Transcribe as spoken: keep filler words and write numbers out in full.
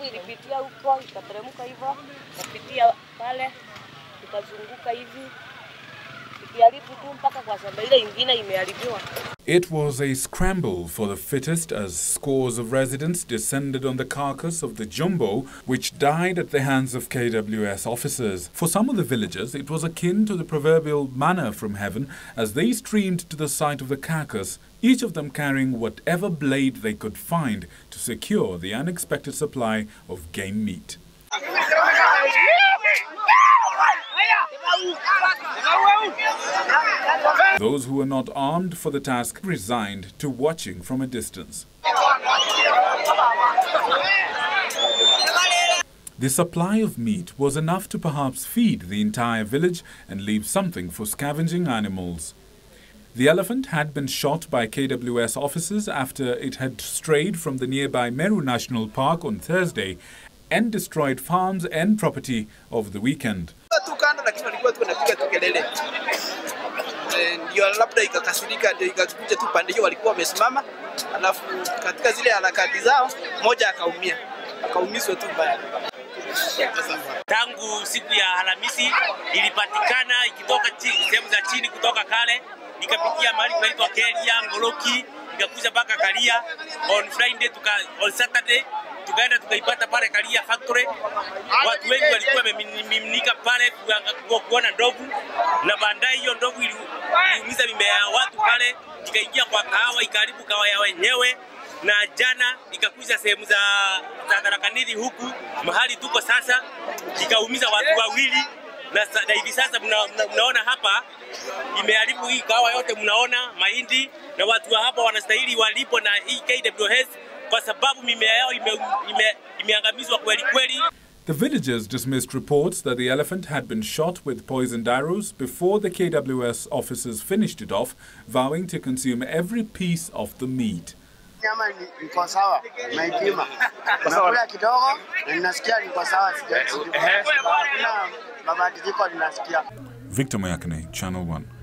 Nilipitia huko, nikateremka hivyo, nikapitia pale, nikazunguka hivi, nikiharibu tu mpaka kwa shamba ile nyingine imeharibiwa. It was a scramble for the fittest as scores of residents descended on the carcass of the jumbo, which died at the hands of K W S officers. For some of the villagers, it was akin to the proverbial manna from heaven as they streamed to the site of the carcass, each of them carrying whatever blade they could find to secure the unexpected supply of game meat. Those who were not armed for the task resigned to watching from a distance. The supply of meat was enough to perhaps feed the entire village and leave something for scavenging animals. The elephant had been shot by K W S officers after it had strayed from the nearby Meru National Park on Thursday and destroyed farms and property over the weekend. Tangu siku ya Alhamisi ilipatikana ikitoka sehemu za chini kutoka kale ikapitia mahali panaitwa Kelia Ngoloki ikakuja mpaka Kalia. On Friday tuka, on Saturday tukaenda tukaipata pale Kalia factory. Watu wengi walikuwa wamemiminika pale kuona ndovu, na baadaye hiyo ndovu iliumiza mimea ya watu pale, ikaingia kwa kahawa ikaribu kahawa ya wenyewe, na jana ikakuja sehemu za Tarakanidi huku mahali tuko sasa ikaumiza watu wawili, na na hivi sasa mnaona hapa imeharibu hii kahawa yote, mnaona mahindi, na watu wa hapa wanastahili walipo na hii K W S kwa sababu mimea yao imeangamizwa kweli kweli. The villagers dismissed reports that the elephant had been shot with poisoned arrows before the K W S officers finished it off, vowing to consume every piece of the meat. Victor Mayakene, Channel one.